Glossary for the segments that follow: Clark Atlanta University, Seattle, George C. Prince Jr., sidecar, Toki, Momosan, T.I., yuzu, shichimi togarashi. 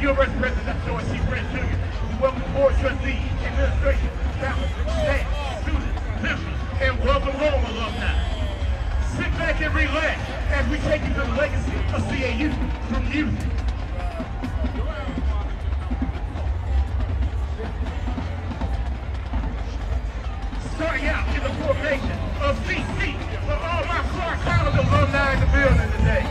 University President George C. Prince Jr. We welcome the board trustees, administration, faculty, staff, students, members, and welcome home alumni. Sit back and relax as we take you to the legacy of CAU from music. Starting out in the formation of CC for all my Clark College alumni in the building today.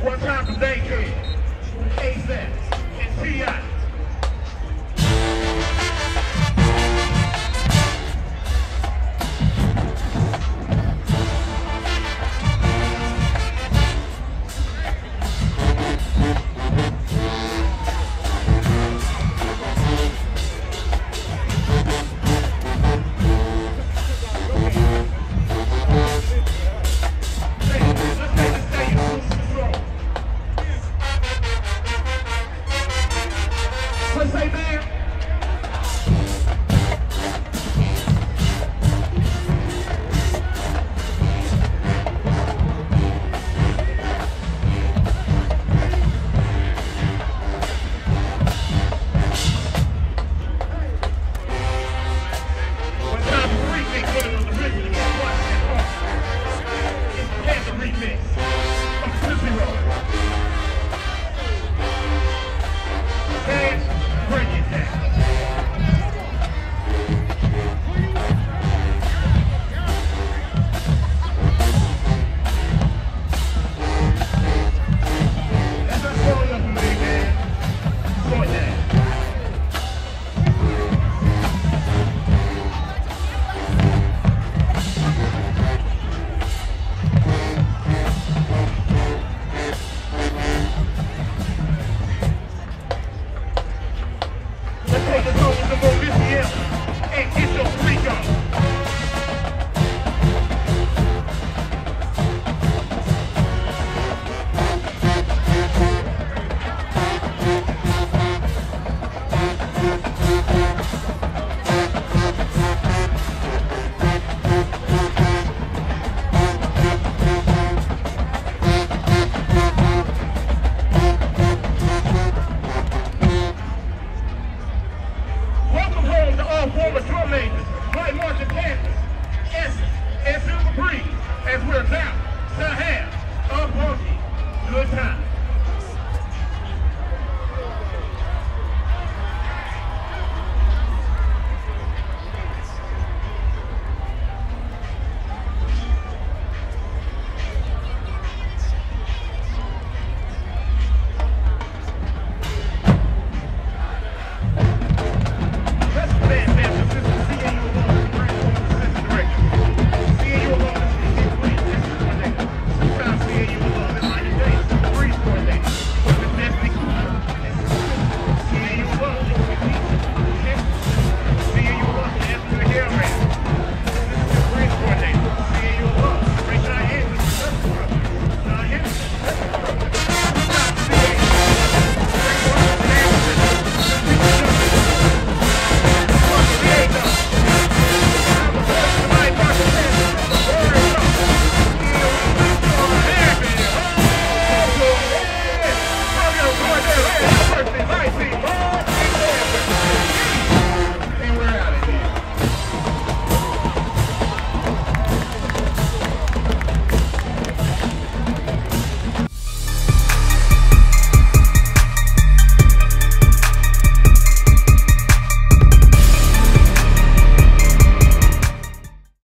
One time for daycare, ASAP, and T.I. Good time.